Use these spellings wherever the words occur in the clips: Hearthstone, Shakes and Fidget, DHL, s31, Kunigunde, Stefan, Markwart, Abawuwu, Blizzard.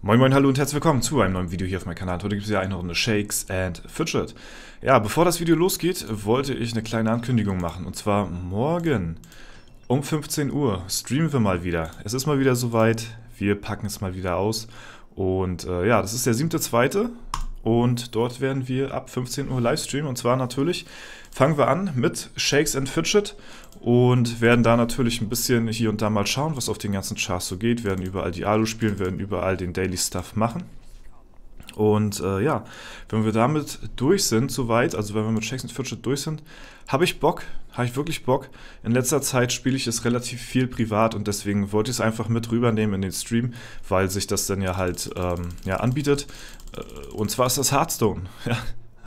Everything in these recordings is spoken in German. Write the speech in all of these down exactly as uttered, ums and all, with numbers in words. Moin moin, hallo und herzlich willkommen zu einem neuen Video hier auf meinem Kanal. Heute gibt es ja eine Runde Shakes and Fidget. Ja, bevor das Video losgeht, wollte ich eine kleine Ankündigung machen. Und zwar morgen um fünfzehn Uhr streamen wir mal wieder. Es ist mal wieder soweit, wir packen es mal wieder aus. Und äh, ja, das ist der siebte zweite und dort werden wir ab fünfzehn Uhr live streamen. Und zwar natürlich fangen wir an mit Shakes and Fidget und werden da natürlich ein bisschen hier und da mal schauen, was auf den ganzen Charts so geht. Wir werden überall die Alu spielen, werden überall den Daily Stuff machen. Und äh, ja, wenn wir damit durch sind, soweit, also wenn wir mit Shakes and Fidget durch sind, habe ich Bock, habe ich wirklich Bock. In letzter Zeit spiele ich es relativ viel privat und deswegen wollte ich es einfach mit rübernehmen in den Stream, weil sich das dann ja halt ähm, ja, anbietet. Und zwar ist das Hearthstone. Ja.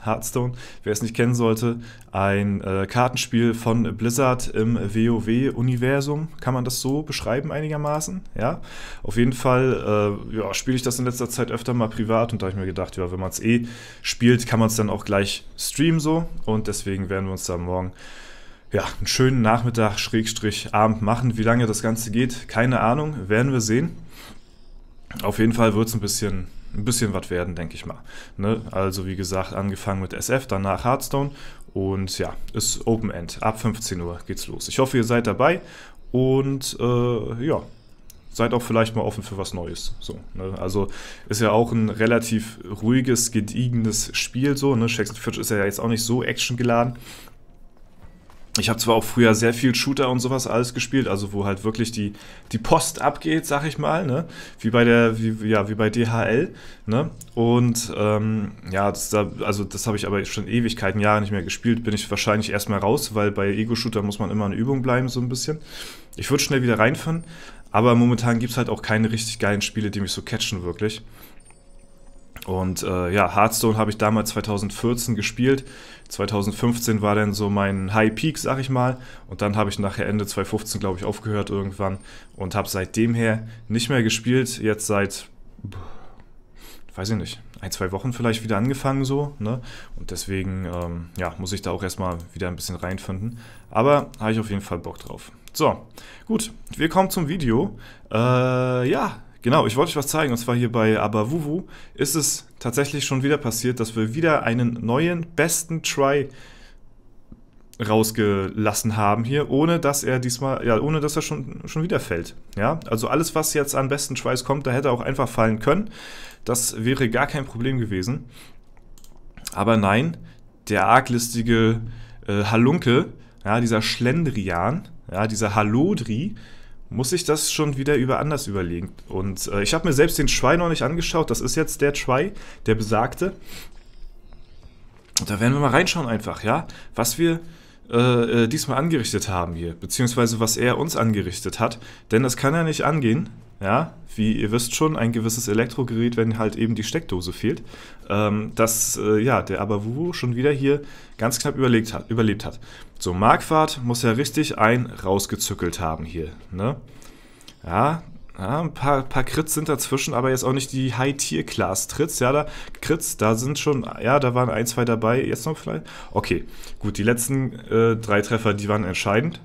Hearthstone, wer es nicht kennen sollte, ein äh, Kartenspiel von Blizzard im WoW-Universum, kann man das so beschreiben einigermaßen, ja. Auf jeden Fall äh, ja, spiele ich das in letzter Zeit öfter mal privat und da habe ich mir gedacht, ja, wenn man es eh spielt, kann man es dann auch gleich streamen so und deswegen werden wir uns dann morgen ja, einen schönen Nachmittag, Schrägstrich, Abend machen. Wie lange das Ganze geht, keine Ahnung, werden wir sehen. Auf jeden Fall wird es ein bisschen... ein bisschen was werden, denke ich mal. Ne? Also wie gesagt, angefangen mit S F, danach Hearthstone und ja, ist Open End. Ab fünfzehn Uhr geht's los. Ich hoffe, ihr seid dabei und äh, ja, seid auch vielleicht mal offen für was Neues. So, ne? Also ist ja auch ein relativ ruhiges, gediegenes Spiel. So, ne? Shakes and Fidget ist ja jetzt auch nicht so actiongeladen. Ich habe zwar auch früher sehr viel Shooter und sowas alles gespielt, also wo halt wirklich die, die Post abgeht, sag ich mal, ne? Wie bei der, wie, ja, wie bei D H L, ne? Und ähm, ja, das da, also das habe ich aber schon Ewigkeiten, Jahre nicht mehr gespielt, bin ich wahrscheinlich erstmal raus, weil bei Ego-Shooter muss man immer in Übung bleiben, so ein bisschen. Ich würde schnell wieder reinfahren, aber momentan gibt es halt auch keine richtig geilen Spiele, die mich so catchen, wirklich. Und äh, ja, Hearthstone habe ich damals zweitausendvierzehn gespielt, zweitausendfünfzehn war dann so mein High Peak, sag ich mal, und dann habe ich nachher Ende zweitausendfünfzehn, glaube ich, aufgehört irgendwann und habe seitdem her nicht mehr gespielt, jetzt seit, weiß ich nicht, ein, zwei Wochen vielleicht wieder angefangen so, ne? Und deswegen, ähm, ja, muss ich da auch erstmal wieder ein bisschen reinfinden, aber habe ich auf jeden Fall Bock drauf. So, gut, wir kommen zum Video, äh, ja. Genau, ich wollte euch was zeigen, und zwar hier bei Abawuwu ist es tatsächlich schon wieder passiert, dass wir wieder einen neuen, besten Try rausgelassen haben hier, ohne dass er diesmal, ja, ohne dass er schon, schon wieder fällt. Ja, also alles, was jetzt an besten Tries kommt, da hätte er auch einfach fallen können. Das wäre gar kein Problem gewesen. Aber nein, der arglistige äh, Halunke, ja, dieser Schlendrian, ja, dieser Halodri, muss ich das schon wieder über anders überlegen. Und äh, ich habe mir selbst den Try noch nicht angeschaut. Das ist jetzt der Try, der besagte. Und da werden wir mal reinschauen einfach, ja, was wir äh, äh, diesmal angerichtet haben hier. Beziehungsweise was er uns angerichtet hat. Denn das kann ja nicht angehen, ja, wie ihr wisst schon, ein gewisses Elektrogerät, wenn halt eben die Steckdose fehlt. Ähm, dass, äh, ja, der Abawuwu schon wieder hier ganz knapp überlegt hat, überlebt hat. So, Markwart muss ja richtig ein rausgezückelt haben hier, ne? Ja, ja, ein paar, paar Crits sind dazwischen, aber jetzt auch nicht die High-Tier-Class-Trits. Ja, da Crits, da sind schon, ja, da waren ein, zwei dabei, jetzt noch vielleicht. Okay, gut, die letzten äh, drei Treffer, die waren entscheidend.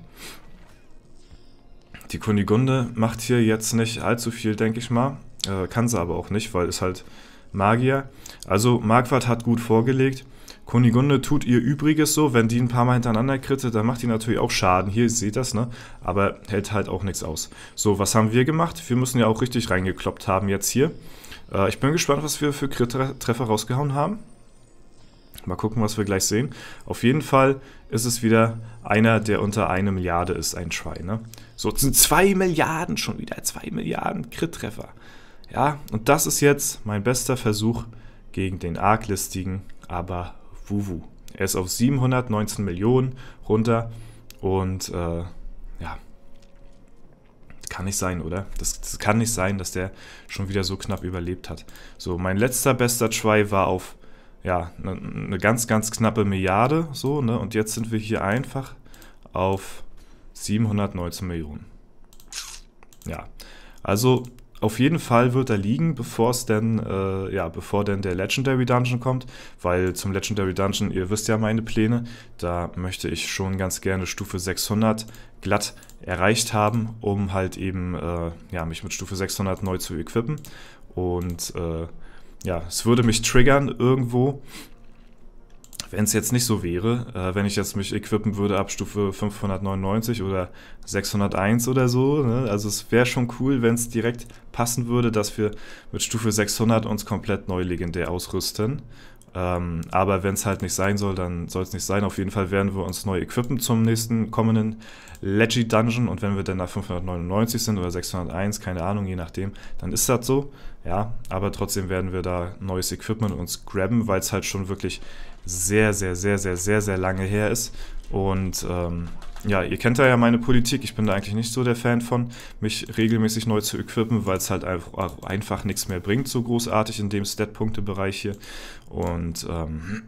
Die Kunigunde macht hier jetzt nicht allzu viel, denke ich mal. Äh, kann sie aber auch nicht, weil ist halt Magier. Also, Markwart hat gut vorgelegt. Kunigunde tut ihr Übriges so, wenn die ein paar Mal hintereinander kritte, dann macht die natürlich auch Schaden. Hier, ihr seht das, ne? Aber hält halt auch nichts aus. So, was haben wir gemacht? Wir müssen ja auch richtig reingekloppt haben jetzt hier. Äh, ich bin gespannt, was wir für Crit-Treffer rausgehauen haben. Mal gucken, was wir gleich sehen. Auf jeden Fall ist es wieder einer, der unter eine Milliarde ist, ein Try, ne? So, es sind zwei Milliarden schon wieder, zwei Milliarden Crit-Treffer. Ja, und das ist jetzt mein bester Versuch gegen den arglistigen aber Wuwu. Er ist auf siebenhundertneunzehn Millionen runter und äh, ja, kann nicht sein, oder? Das, das kann nicht sein, dass der schon wieder so knapp überlebt hat. So, mein letzter bester Try war auf, ja, eine ne ganz, ganz knappe Milliarde, so, ne? Und jetzt sind wir hier einfach auf siebenhundertneunzehn Millionen. Ja, also Auf jeden Fall wird er liegen, bevor es denn, äh, ja, bevor denn der Legendary Dungeon kommt, weil zum Legendary Dungeon, ihr wisst ja meine Pläne, da möchte ich schon ganz gerne Stufe sechshundert glatt erreicht haben, um halt eben, äh, ja, mich mit Stufe sechshundert neu zu equippen und, äh, ja, es würde mich triggern irgendwo, wenn es jetzt nicht so wäre, äh, wenn ich jetzt mich equippen würde ab Stufe fünfhundertneunundneunzig oder sechshunderteins oder so, ne? Also es wäre schon cool, wenn es direkt passen würde, dass wir mit Stufe sechshundert uns komplett neu legendär ausrüsten. Ähm, aber wenn es halt nicht sein soll, dann soll es nicht sein. Auf jeden Fall werden wir uns neu equippen zum nächsten kommenden Legi Dungeon und wenn wir dann nach fünfhundertneunundneunzig sind oder sechshunderteins, keine Ahnung, je nachdem, dann ist das so. Ja, aber trotzdem werden wir da neues Equipment uns grabben, weil es halt schon wirklich sehr, sehr, sehr, sehr, sehr, sehr lange her ist. Und ähm, ja, ihr kennt ja meine Politik, ich bin da eigentlich nicht so der Fan von, mich regelmäßig neu zu equippen, weil es halt einfach, einfach nichts mehr bringt, so großartig in dem Stat-Punkte-Bereich hier. Und ähm,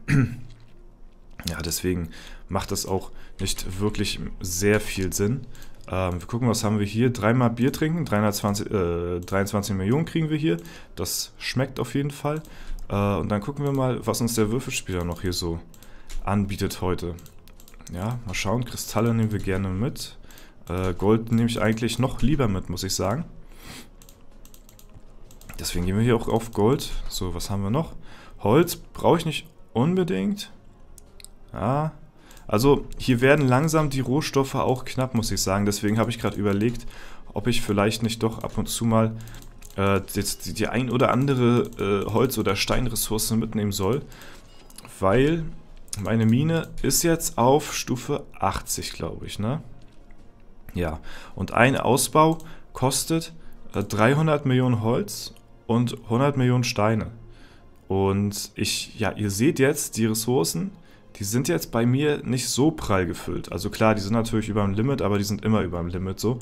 ja, deswegen macht das auch nicht wirklich sehr viel Sinn. Ähm, wir gucken, was haben wir hier? Dreimal Bier trinken, dreihundertzwanzig, äh, dreiundzwanzig Millionen kriegen wir hier. Das schmeckt auf jeden Fall. Äh, und dann gucken wir mal, was uns der Würfelspieler noch hier so anbietet heute. Ja, mal schauen. Kristalle nehmen wir gerne mit. Äh, Gold nehme ich eigentlich noch lieber mit, muss ich sagen. Deswegen gehen wir hier auch auf Gold. So, was haben wir noch? Holz brauche ich nicht unbedingt. Ja. Also hier werden langsam die Rohstoffe auch knapp, muss ich sagen. Deswegen habe ich gerade überlegt, ob ich vielleicht nicht doch ab und zu mal äh, die, die ein oder andere äh, Holz- oder Steinressource mitnehmen soll. Weil meine Mine ist jetzt auf Stufe achtzig, glaube ich, ne? Ja, und ein Ausbau kostet äh, dreihundert Millionen Holz und hundert Millionen Steine. Und ich, ja, ihr seht jetzt die Ressourcen. Die sind jetzt bei mir nicht so prall gefüllt. Also klar, die sind natürlich über dem Limit, aber die sind immer über dem Limit so.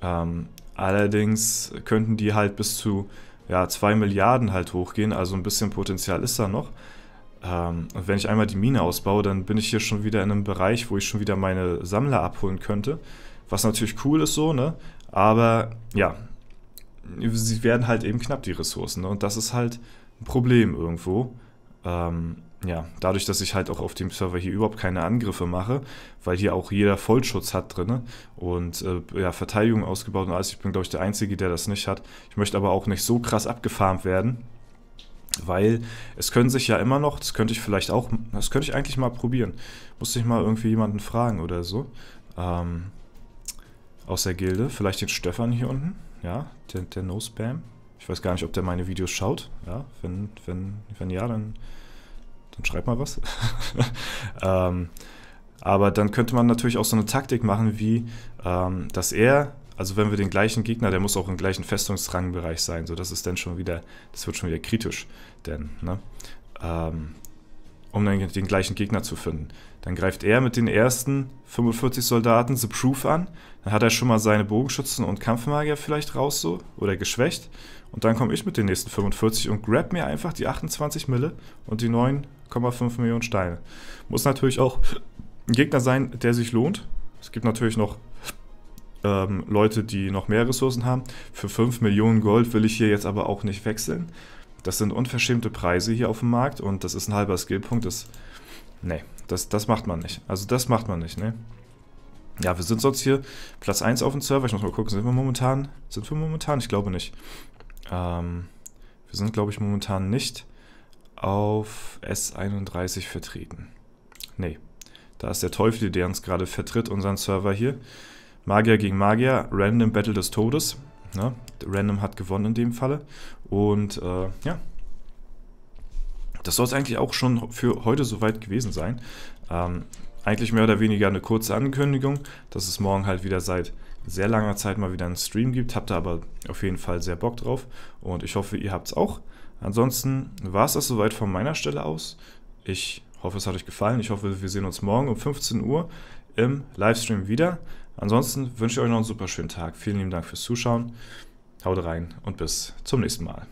Ähm, allerdings könnten die halt bis zu ja, zwei Milliarden halt hochgehen, also ein bisschen Potenzial ist da noch. Ähm, und wenn ich einmal die Mine ausbaue, dann bin ich hier schon wieder in einem Bereich, wo ich schon wieder meine Sammler abholen könnte. Was natürlich cool ist so, ne? Aber ja, sie werden halt eben knapp, die Ressourcen, ne? Und das ist halt ein Problem irgendwo. Ähm... Ja, dadurch, dass ich halt auch auf dem Server hier überhaupt keine Angriffe mache, weil hier auch jeder Vollschutz hat drin und äh, ja, Verteidigung ausgebaut und alles. Ich bin, glaube ich, der Einzige, der das nicht hat. Ich möchte aber auch nicht so krass abgefarmt werden, weil es können sich ja immer noch, das könnte ich vielleicht auch, das könnte ich eigentlich mal probieren. Musste ich mal irgendwie jemanden fragen oder so. Ähm, aus der Gilde, vielleicht den Stefan hier unten, ja, der, der No-Spam. Ich weiß gar nicht, ob der meine Videos schaut. Ja, wenn, wenn, wenn ja, dann... Dann schreib mal was. ähm, aber dann könnte man natürlich auch so eine Taktik machen, wie, ähm, dass er, also wenn wir den gleichen Gegner, der muss auch im gleichen Festungsrangbereich sein, so das ist dann schon wieder, das wird schon wieder kritisch, denn, ne, ähm, um dann den gleichen Gegner zu finden. Dann greift er mit den ersten fünfundvierzig Soldaten The Proof an, dann hat er schon mal seine Bogenschützen und Kampfmagier vielleicht raus so, oder geschwächt, und dann komme ich mit den nächsten fünfundvierzig und grab mir einfach die achtundzwanzig Mille und die neun Komma fünf Millionen Steine. Muss natürlich auch ein Gegner sein, der sich lohnt. Es gibt natürlich noch ähm, Leute, die noch mehr Ressourcen haben. Für fünf Millionen Gold will ich hier jetzt aber auch nicht wechseln. Das sind unverschämte Preise hier auf dem Markt und das ist ein halber Skillpunkt. Das, nee, das, das macht man nicht. Also das macht man nicht, ne? Ja, wir sind sonst hier Platz eins auf dem Server. Ich muss mal gucken, sind wir momentan? Sind wir momentan? Ich glaube nicht. Ähm, wir sind, glaube ich, momentan nicht auf S einunddreißig vertreten. Nee, da ist der Teufel, der uns gerade vertritt, unseren Server hier. Magier gegen Magier, Random Battle des Todes. Ne? Random hat gewonnen in dem Falle. Und äh, ja, das soll es eigentlich auch schon für heute soweit gewesen sein. Ähm, eigentlich mehr oder weniger eine kurze Ankündigung, dass es morgen halt wieder seit sehr langer Zeit mal wieder einen Stream gibt. Habt da aber auf jeden Fall sehr Bock drauf und ich hoffe, ihr habt es auch. Ansonsten war es das soweit von meiner Stelle aus. Ich hoffe, es hat euch gefallen. Ich hoffe, wir sehen uns morgen um fünfzehn Uhr im Livestream wieder. Ansonsten wünsche ich euch noch einen super schönen Tag. Vielen lieben Dank fürs Zuschauen. Haut rein und bis zum nächsten Mal.